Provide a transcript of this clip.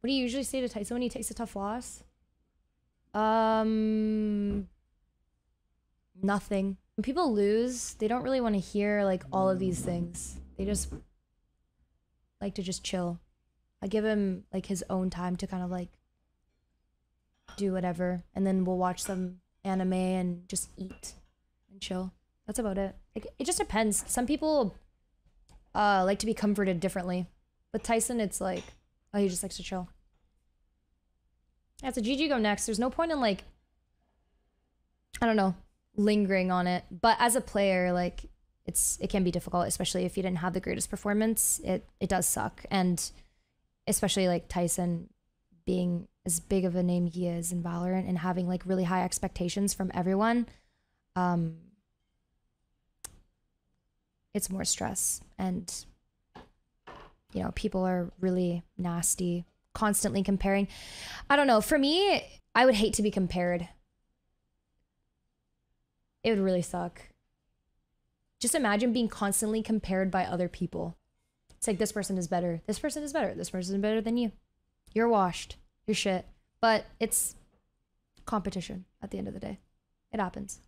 What do you usually say to Tyson when he takes a tough loss? Nothing. When people lose, they don't really want to hear like all of these things. They just like to just chill. I give him like his own time to kind of like do whatever, and then we'll watch some anime and just eat and chill. That's about it. Like, it just depends. Some people like to be comforted differently. With Tyson, it's like, oh, he just likes to chill. Yeah, so GG go next. There's no point in like, I don't know, lingering on it. But as a player, like, it can be difficult, especially if you didn't have the greatest performance. It does suck, and especially like Tyson being as big of a name he is in Valorant and having like really high expectations from everyone. It's more stress, and you know, people are really nasty, constantly comparing. I don't know, for me, I would hate to be compared. It would really suck. Just imagine being constantly compared by other people. It's like, this person is better, this person is better, this person is better than you. You're washed, you're shit. But it's competition at the end of the day. It happens.